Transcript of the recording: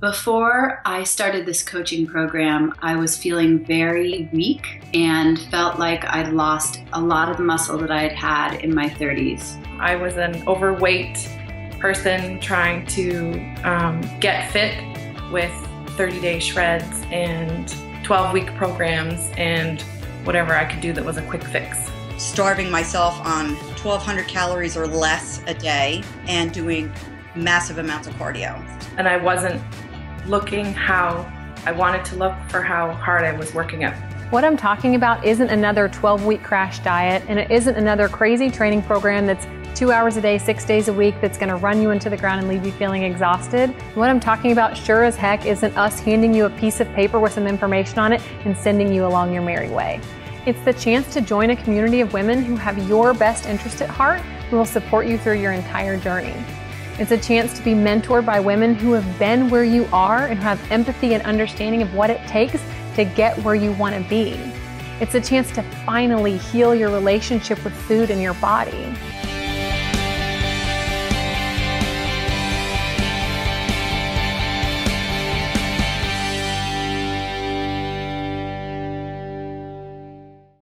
Before I started this coaching program, I was feeling very weak and felt like I'd lost a lot of the muscle that I had had in my 30s. I was an overweight person trying to get fit with 30-day shreds and 12-week programs and whatever I could do that was a quick fix. Starving myself on 1,200 calories or less a day and doing massive amounts of cardio. And I wasn't looking how I wanted to look for how hard I was working out. What I'm talking about isn't another 12-week crash diet, and it isn't another crazy training program that's 2 hours a day, 6 days a week that's going to run you into the ground and leave you feeling exhausted. What I'm talking about sure as heck isn't us handing you a piece of paper with some information on it and sending you along your merry way. It's the chance to join a community of women who have your best interest at heart, who will support you through your entire journey. It's a chance to be mentored by women who have been where you are and have empathy and understanding of what it takes to get where you want to be. It's a chance to finally heal your relationship with food and your body.